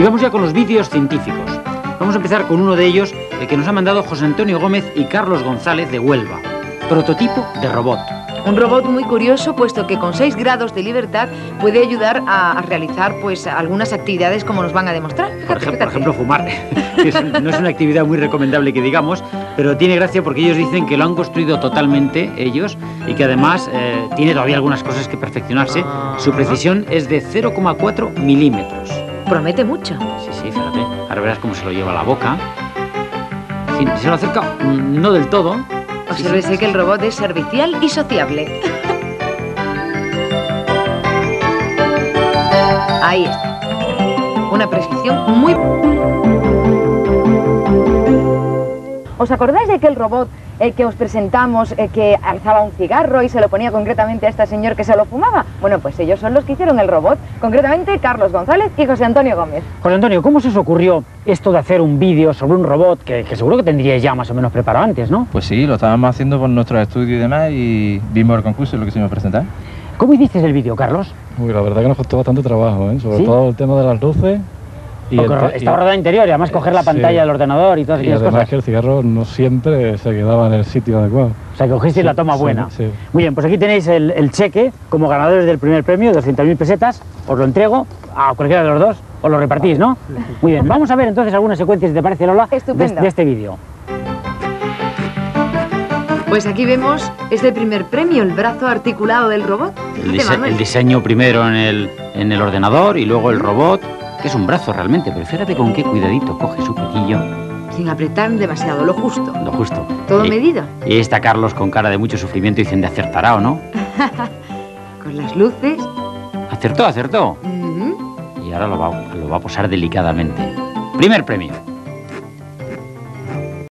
Y vamos ya con los vídeos científicos. Vamos a empezar con uno de ellos, el que nos ha mandado José Antonio Gómez y Carlos González de Huelva. Prototipo de robot. Un robot muy curioso, puesto que con 6 grados de libertad puede ayudar a realizar pues algunas actividades como nos van a demostrar. Por ejemplo, fumar. No es una actividad muy recomendable que digamos, pero tiene gracia porque ellos dicen que lo han construido totalmente ellos y que además tiene todavía algunas cosas que perfeccionarse. Su precisión es de 0,4 milímetros. Promete mucho. Sí, fíjate. Ahora verás cómo se lo lleva a la boca. Se lo acerca, no del todo. Obsérvese que el robot es servicial y sociable. Ahí está. Una precisión muy... ¿Os acordáis de aquel robot que os presentamos que alzaba un cigarro y se lo ponía concretamente a este señor que se lo fumaba? Bueno, pues ellos son los que hicieron el robot, concretamente Carlos González y José Antonio Gómez. José Antonio, ¿cómo se os ocurrió esto de hacer un vídeo sobre un robot que seguro que tendríais ya más o menos preparado antes, ¿no? Pues sí, lo estábamos haciendo con nuestros estudios y demás y vimos el concurso y lo quisimos presentar. ¿Cómo hicisteis el vídeo, Carlos? Uy, la verdad que nos costó bastante trabajo, ¿eh? Sobre todo el tema de las luces. Estaba rodada interior y además coger la pantalla del ordenador y todas aquellas cosas. Además que el cigarro no siempre se quedaba en el sitio adecuado. O sea, cogisteis la toma buena. Sí. Muy bien, pues aquí tenéis el cheque como ganadores del primer premio, 200.000 pesetas. Os lo entrego a cualquiera de los dos, os lo repartís, ¿no? Muy bien, vamos a ver entonces algunas secuencias, si te parece, Lola, de este vídeo. Pues aquí vemos, es el primer premio, el brazo articulado del robot. El diseño primero en el ordenador y luego el robot. Que es un brazo realmente, pero fíjate con qué cuidadito coge su piquillo. Sin apretar demasiado, lo justo. Lo justo. Todo medido. Y está Carlos con cara de mucho sufrimiento y dicen de acertará o no. Con las luces. Acertó. Y ahora lo va a posar delicadamente. Primer premio.